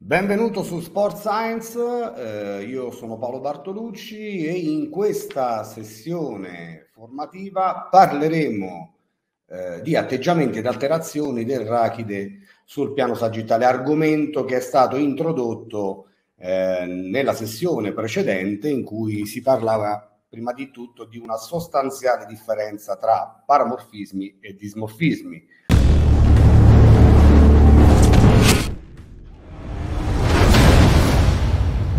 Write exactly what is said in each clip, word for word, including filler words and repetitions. Benvenuto su Sport Science, eh, io sono Paolo Bartolucci e in questa sessione formativa parleremo eh, di atteggiamenti ed alterazioni del rachide sul piano sagittale, argomento che è stato introdotto eh, nella sessione precedente in cui si parlava prima di tutto di una sostanziale differenza tra paramorfismi e dismorfismi.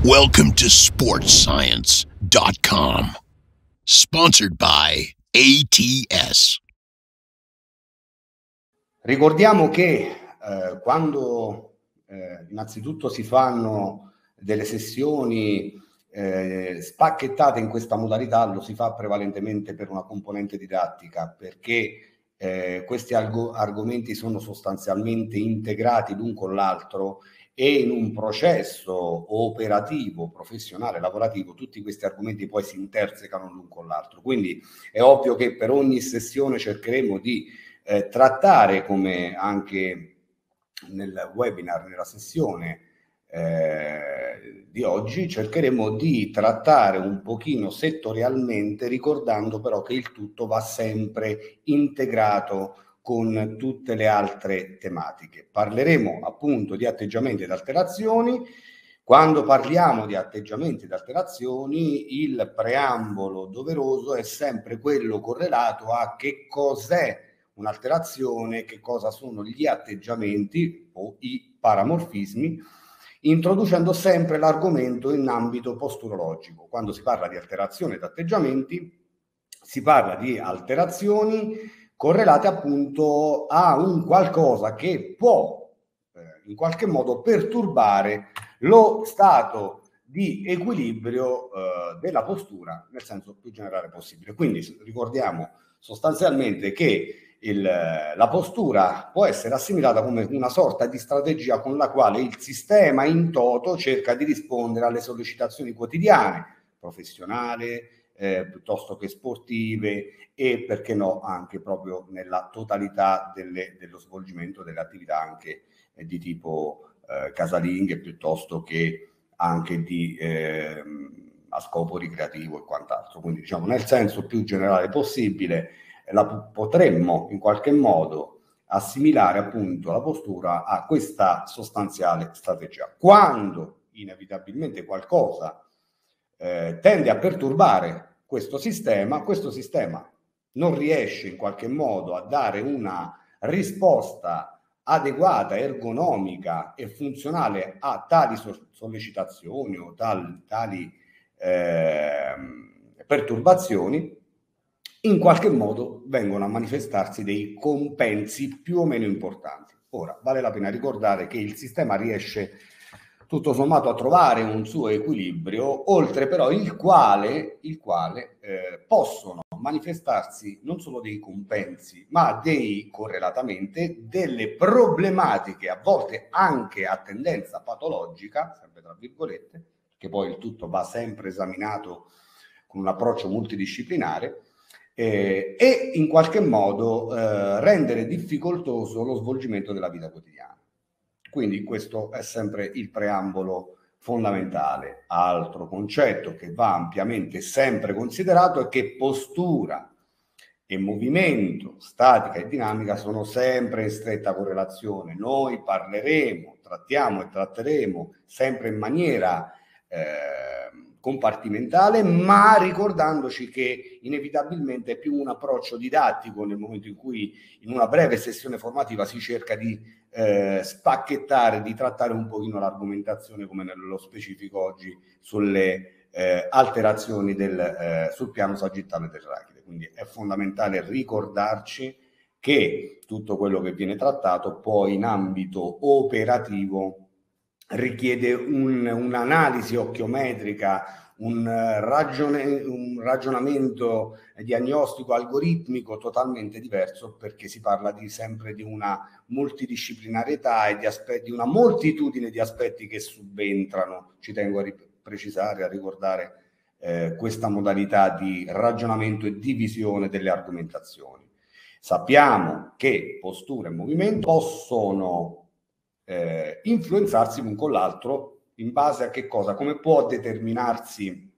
Welcome to Sport Science dot com, sponsored by A T S. Ricordiamo che eh, quando eh, innanzitutto si fanno delle sessioni eh, spacchettate in questa modalità, lo si fa prevalentemente per una componente didattica, perché eh, questi arg- argomenti sono sostanzialmente integrati l'un con l'altro e in un processo operativo, professionale, lavorativo, tutti questi argomenti poi si intersecano l'un con l'altro. Quindi è ovvio che per ogni sessione cercheremo di eh, trattare, come anche nel webinar, nella sessione eh, di oggi, cercheremo di trattare un pochino settorialmente, ricordando però che il tutto va sempre integrato con tutte le altre tematiche. Parleremo appunto di atteggiamenti ed alterazioni. Quando parliamo di atteggiamenti ed alterazioni, il preambolo doveroso è sempre quello correlato a che cos'è un'alterazione, che cosa sono gli atteggiamenti o i paramorfismi, introducendo sempre l'argomento in ambito posturologico. Quando si parla di alterazione ed atteggiamenti, si parla di alterazioni correlate appunto a un qualcosa che può eh, in qualche modo perturbare lo stato di equilibrio eh, della postura nel senso più generale possibile. Quindi ricordiamo sostanzialmente che il, la postura può essere assimilata come una sorta di strategia con la quale il sistema in toto cerca di rispondere alle sollecitazioni quotidiane, professionale, Eh, piuttosto che sportive e, perché no, anche proprio nella totalità delle, dello svolgimento delle attività anche eh, di tipo eh, casalinghe, piuttosto che anche di, eh, a scopo ricreativo e quant'altro. Quindi, diciamo, nel senso più generale possibile, la potremmo in qualche modo assimilare appunto la postura a questa sostanziale strategia. Quando inevitabilmente qualcosa eh, tende a perturbare questo sistema, questo sistema non riesce in qualche modo a dare una risposta adeguata, ergonomica e funzionale a tali sollecitazioni o tali, tali eh, perturbazioni, in qualche modo vengono a manifestarsi dei compensi più o meno importanti. Ora, vale la pena ricordare che il sistema riesce tutto sommato a trovare un suo equilibrio, oltre però il quale, il quale eh, possono manifestarsi non solo dei compensi, ma dei, correlatamente, delle problematiche, a volte anche a tendenza patologica, sempre tra virgolette, che poi il tutto va sempre esaminato con un approccio multidisciplinare, eh, e in qualche modo eh, rendere difficoltoso lo svolgimento della vita quotidiana. Quindi questo è sempre il preambolo fondamentale. Altro concetto che va ampiamente sempre considerato è che postura e movimento, statica e dinamica, sono sempre in stretta correlazione. Noi parleremo, trattiamo e tratteremo sempre in maniera eh, compartimentale, ma ricordandoci che inevitabilmente è più un approccio didattico nel momento in cui in una breve sessione formativa si cerca di Eh, spacchettare, di trattare un pochino l'argomentazione, come nello specifico oggi sulle eh, alterazioni del, eh, sul piano sagittale del rachide. Quindi è fondamentale ricordarci che tutto quello che viene trattato poi in ambito operativo richiede un, un'analisi occhiometrica, un, ragione, un ragionamento diagnostico algoritmico totalmente diverso, perché si parla di, sempre di una multidisciplinarietà e di, aspetti, di una moltitudine di aspetti che subentrano. Ci tengo a ri- precisare, a ricordare eh, questa modalità di ragionamento e divisione delle argomentazioni. Sappiamo che postura e movimento possono eh, influenzarsi l'un con l'altro in base a che cosa? Come può determinarsi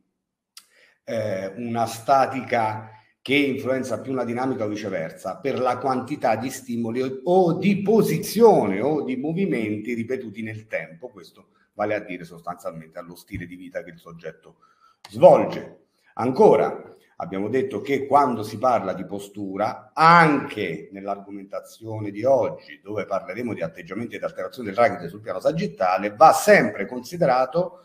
eh, una statica che influenza più una dinamica o viceversa? Per la quantità di stimoli o, o di posizione o di movimenti ripetuti nel tempo. Questo vale a dire sostanzialmente allo stile di vita che il soggetto svolge. Ancora, abbiamo detto che quando si parla di postura, anche nell'argomentazione di oggi, dove parleremo di atteggiamenti ed alterazione del rachide sul piano sagittale, va sempre considerato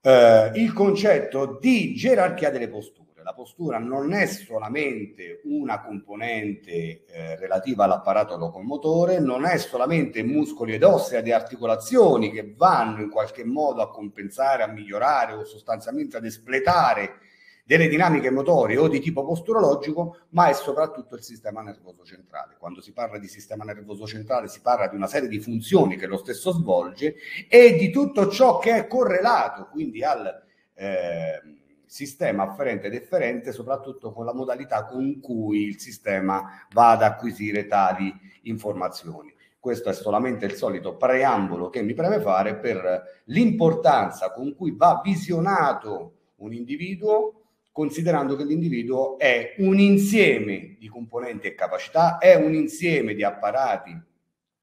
eh, il concetto di gerarchia delle posture. La postura non è solamente una componente eh, relativa all'apparato locomotore, non è solamente muscoli ed ossea di articolazioni che vanno in qualche modo a compensare, a migliorare o sostanzialmente ad espletare delle dinamiche motorie o di tipo posturologico, ma è soprattutto il sistema nervoso centrale. Quando si parla di sistema nervoso centrale si parla di una serie di funzioni che lo stesso svolge e di tutto ciò che è correlato quindi al eh, sistema afferente e deferente, soprattutto con la modalità con cui il sistema va ad acquisire tali informazioni. Questo è solamente il solito preambolo che mi preme fare per l'importanza con cui va visionato un individuo, considerando che l'individuo è un insieme di componenti e capacità, è un insieme di apparati,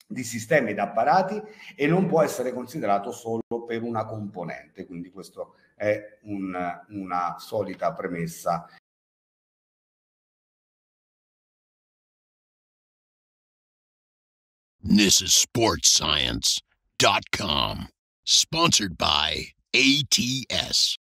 di sistemi ed apparati, e non può essere considerato solo per una componente. Quindi questa è un, una solita premessa. This is sports science dot com, sponsored by A T S.